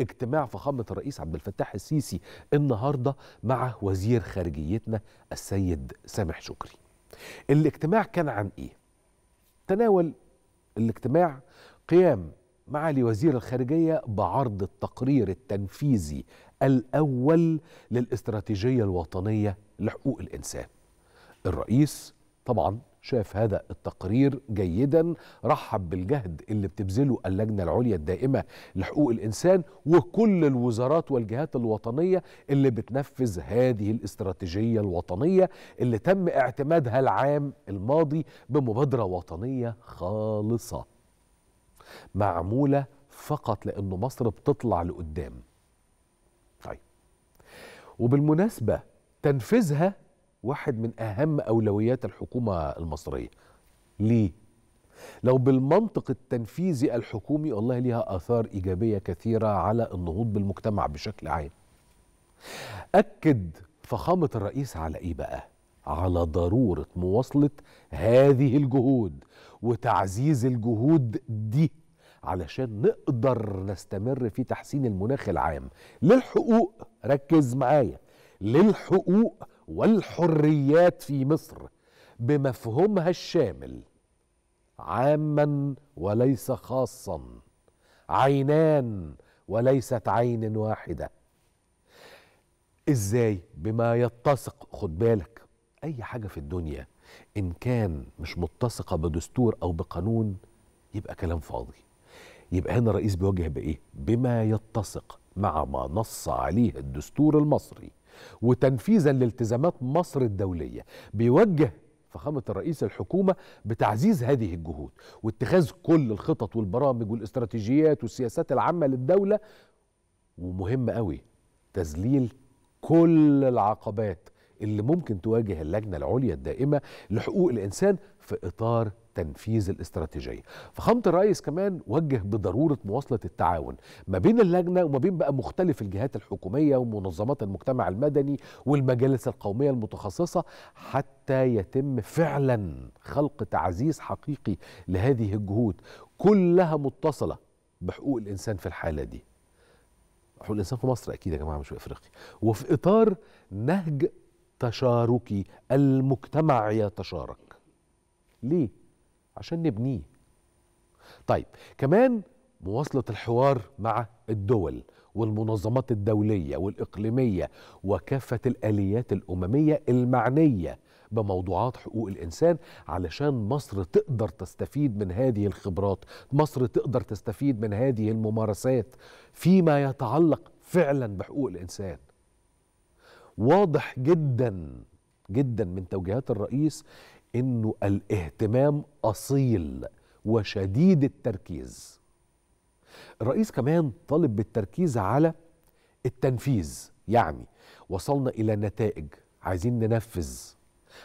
اجتماع فخامة الرئيس عبد الفتاح السيسي النهاردة مع وزير خارجيتنا السيد سامح شكري. الاجتماع كان عن ايه؟ تناول الاجتماع قيام معالي وزير الخارجية بعرض التقرير التنفيذي الأول للاستراتيجية الوطنية لحقوق الإنسان. الرئيس طبعا شاف هذا التقرير جيدا، رحب بالجهد اللي بتبذله اللجنة العليا الدائمة لحقوق الإنسان وكل الوزارات والجهات الوطنية اللي بتنفذ هذه الاستراتيجية الوطنية اللي تم اعتمادها العام الماضي بمبادرة وطنية خالصة معمولة فقط لأنه مصر بتطلع لقدام. طيب، وبالمناسبة تنفيذها واحد من أهم أولويات الحكومة المصرية. ليه؟ لو بالمنطق التنفيذي الحكومي والله ليها آثار إيجابية كثيرة على النهوض بالمجتمع بشكل عام. أكد فخامة الرئيس على إيه بقى؟ على ضرورة مواصلة هذه الجهود وتعزيز الجهود دي علشان نقدر نستمر في تحسين المناخ العام للحقوق، ركز معايا، للحقوق والحريات في مصر بمفهومها الشامل، عاما وليس خاصا، عينان وليست عين واحدة. ازاي؟ بما يتسق، خد بالك، اي حاجة في الدنيا ان كان مش متسقة بدستور او بقانون يبقى كلام فاضي. يبقى هنا الرئيس بيوجه بايه؟ بما يتسق مع ما نص عليه الدستور المصري وتنفيذا لالتزامات مصر الدولية. بيوجه فخامة الرئيس الحكومة بتعزيز هذه الجهود واتخاذ كل الخطط والبرامج والاستراتيجيات والسياسات العامة للدولة، ومهم قوي تذليل كل العقبات اللي ممكن تواجه اللجنة العليا الدائمة لحقوق الإنسان في إطار تنفيذ الاستراتيجية. فخامة الرئيس كمان وجه بضرورة مواصلة التعاون ما بين اللجنة وما بين بقى مختلف الجهات الحكومية ومنظمات المجتمع المدني والمجالس القومية المتخصصة حتى يتم فعلا خلق تعزيز حقيقي لهذه الجهود كلها متصلة بحقوق الإنسان في الحالة دي. حقوق الإنسان في مصر أكيد يا جماعة، مش في أفريقيا. وفي إطار نهج تشاركي، المجتمع يتشارك. ليه؟ عشان نبنيه. طيب، كمان مواصلة الحوار مع الدول والمنظمات الدولية والإقليمية وكافة الآليات الأممية المعنية بموضوعات حقوق الإنسان علشان مصر تقدر تستفيد من هذه الخبرات، مصر تقدر تستفيد من هذه الممارسات فيما يتعلق فعلا بحقوق الإنسان. واضح جدا جدا من توجيهات الرئيس إنه الاهتمام أصيل وشديد التركيز. الرئيس كمان طالب بالتركيز على التنفيذ، يعني وصلنا إلى نتائج، عايزين ننفذ،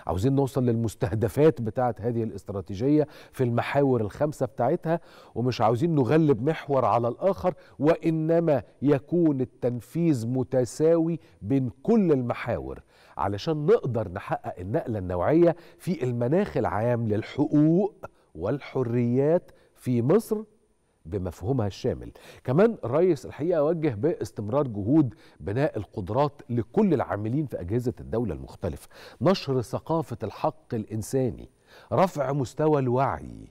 عاوزين نوصل للمستهدفات بتاعة هذه الاستراتيجية في المحاور الخمسة بتاعتها، ومش عاوزين نغلب محور على الآخر، وإنما يكون التنفيذ متساوي بين كل المحاور علشان نقدر نحقق النقلة النوعية في المناخ العام للحقوق والحريات في مصر بمفهومها الشامل. كمان الرئيس الحقيقة وجه باستمرار جهود بناء القدرات لكل العاملين في أجهزة الدولة المختلفة، نشر ثقافة الحق الإنساني، رفع مستوى الوعي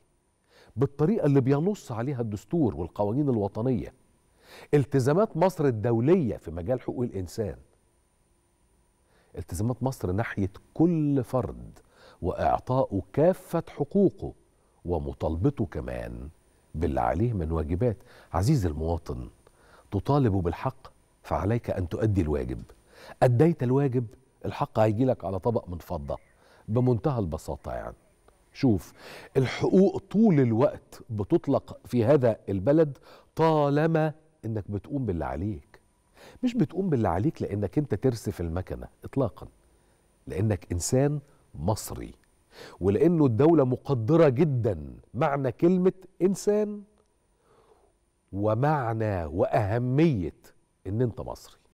بالطريقة اللي بينص عليها الدستور والقوانين الوطنية، التزامات مصر الدولية في مجال حقوق الإنسان، التزامات مصر ناحية كل فرد وإعطائه كافة حقوقه ومطالبته كمان باللي عليه من واجبات. عزيز المواطن، تطالب بالحق فعليك أن تؤدي الواجب. أديت الواجب، الحق هيجي لك على طبق من فضة بمنتهى البساطة. يعني شوف، الحقوق طول الوقت بتطلق في هذا البلد طالما إنك بتقوم باللي عليك. مش بتقوم باللي عليك لأنك أنت ترسف المكنة إطلاقا، لأنك إنسان مصري، ولأنه الدولة مقدرة جدا معنى كلمة إنسان ومعنى وأهمية إن أنت مصري.